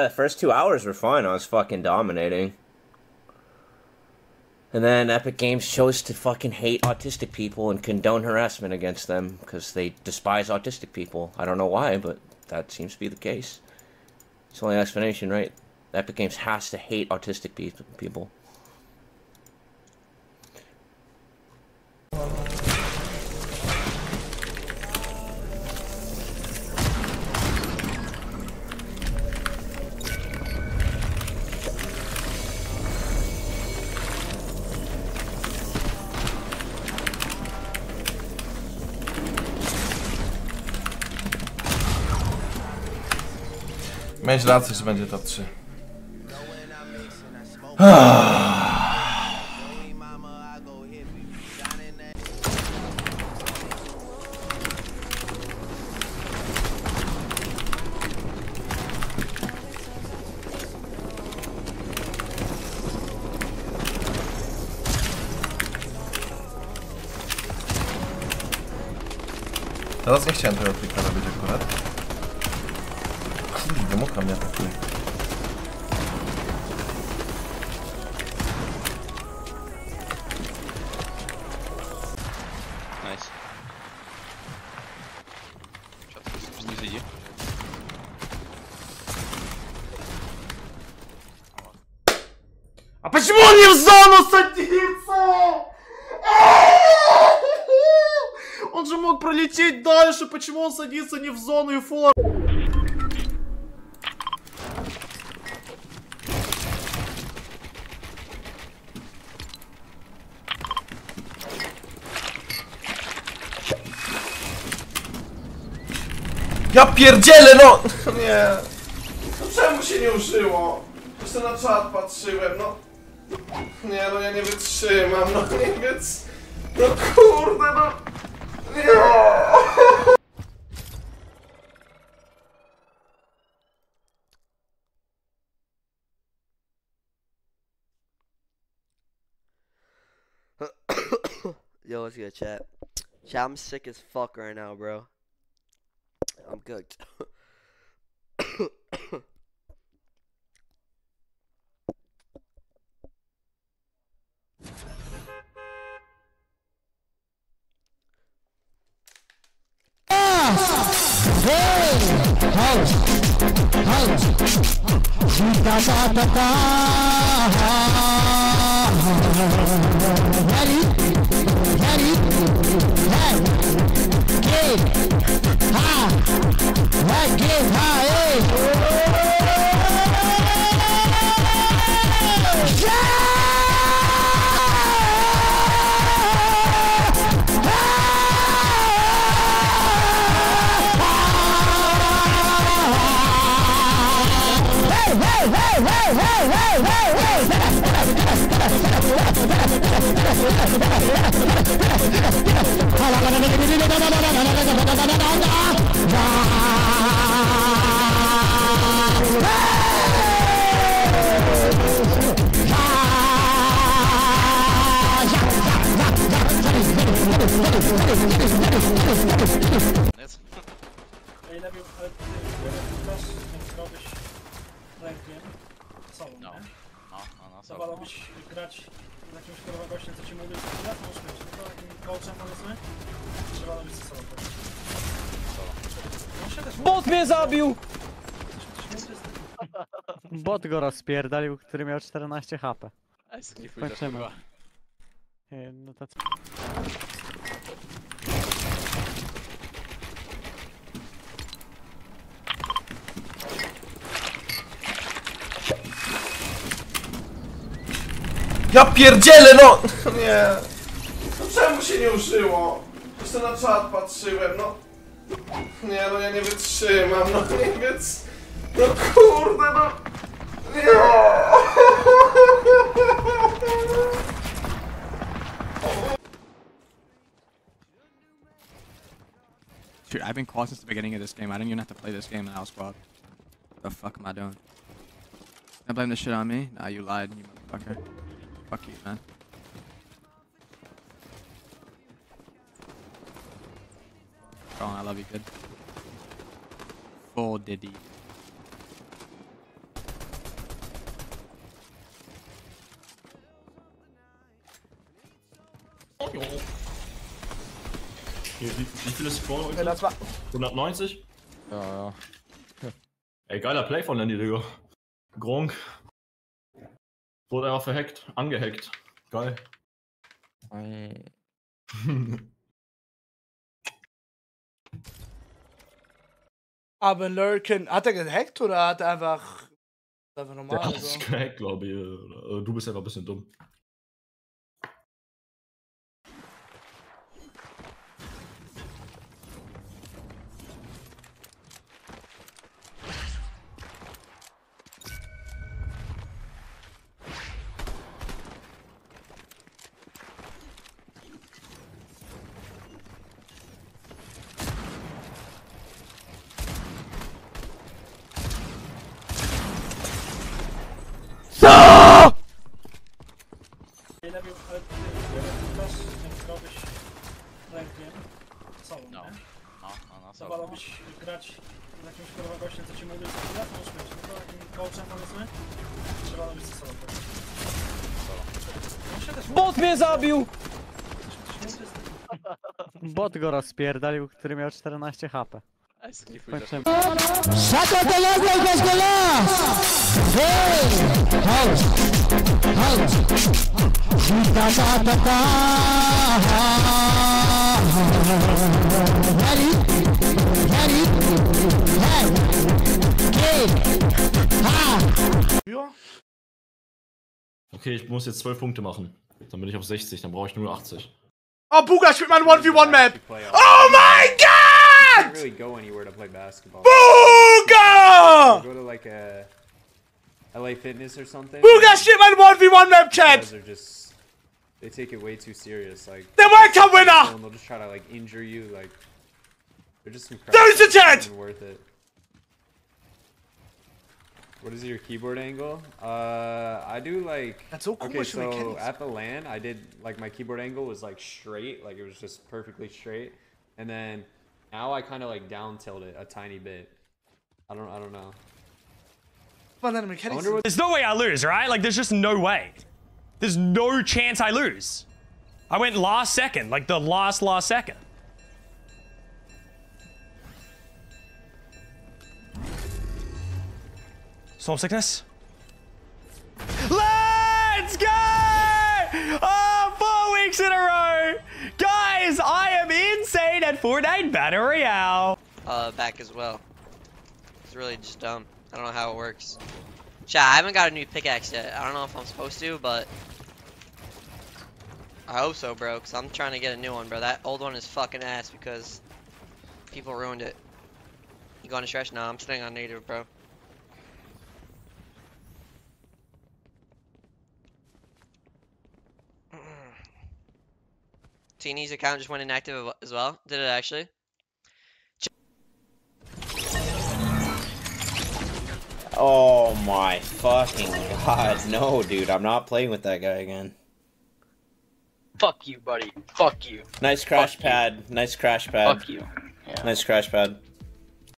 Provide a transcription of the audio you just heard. The first 2 hours were fun. I was fucking dominating. And then Epic Games chose to fucking hate autistic people and condone harassment against them because they despise autistic people. I don't know why, but that seems to be the case. It's the only explanation, right? Epic Games has to hate autistic people. Mijn laatste segment is dat ze. Teraz nie chciałem tego klikana być akurat. Czemu tam ja tak nie? А почему он не в зону садится? Он же мог пролететь дальше, почему он садится не в зону и фор? Ja pierdzielę, no! Nie. No czemu się nie użyło? Jeszcze na czat patrzyłem, no. Nie, no ja nie wytrzymam, no nie więc... No kurde, no... Nie. Yo, what's good, chat? Chat, I'm sick as fuck right now, bro. I'm cooked. Let's get high, Bot mnie zabił! Bot go rozpierdalił, który miał 14 HP. Kończymy. No to co? Ja pierdzielę, no! Nie. No czemu się nie użyło? Jeszcze na czat patrzyłem, no. Nie, no ja nie wytrzymam, no nie więc... No kurde, no... Nie. Dude, I've been called since the beginning of this game. I didn't even have to play this game in our squad. The fuck am I doing? Don't blame this shit on me? Nah, you lied, you motherfucker. Fuck you, man. Colin, I love you, kid. Full Diddy. Hier, wie viele spawnen heute? Ja, das war 190? Ja, ja. Ey, geiler Play von Lenny, Digga. Gronk. Wurde einfach verhackt, angehackt. Geil. Aber Lurken, hat er gehackt oder hat er einfach. Das ist normal. Der hat es gehackt, glaube ich. Du bist einfach ein bisschen dumm. Bot mnie zabił! Bot go rozpierdolił, który miał 14 HP. Okay, ich muss jetzt 12 Punkte machen. Dann bin ich auf 60, dann brauche ich nur 80. Oh, Buga, ich spiele mein 1v1-Map! Oh mein Gott! You can't really go anywhere to play basketball. Booga! Go to like a LA Fitness or something. Booga shit my 1v1 map chat! They take it way too serious. Like they're welcome winner! They'll just try to like injure you, like they're just some crap. There's the chat! Worth it. What is your keyboard angle? I do like that's so cool. Okay, so at the LAN I did like my keyboard angle was like straight, like it was just perfectly straight. And then now I kind of like down tilt it a tiny bit. I don't know. There's no way I lose, right? Like there's just no way. There's no chance I lose. I went last second, like the last second. Storm sickness. Let's go! Oh, 4 weeks in a row. Guys, I am insane at Fortnite Battle Royale. Back as well. It's really just dumb. I don't know how it works. Chat, I haven't got a new pickaxe yet. I don't know if I'm supposed to, but I hope so, bro, because I'm trying to get a new one, bro. That old one is fucking ass because people ruined it. You going to stretch? No, I'm staying on native, bro. Teeny's account just went inactive as well. Did it actually? Oh my fucking god. No, dude. I'm not playing with that guy again. Fuck you, buddy. Fuck you. Nice crash pad. Nice crash pad. Fuck you. Yeah. Nice crash pad.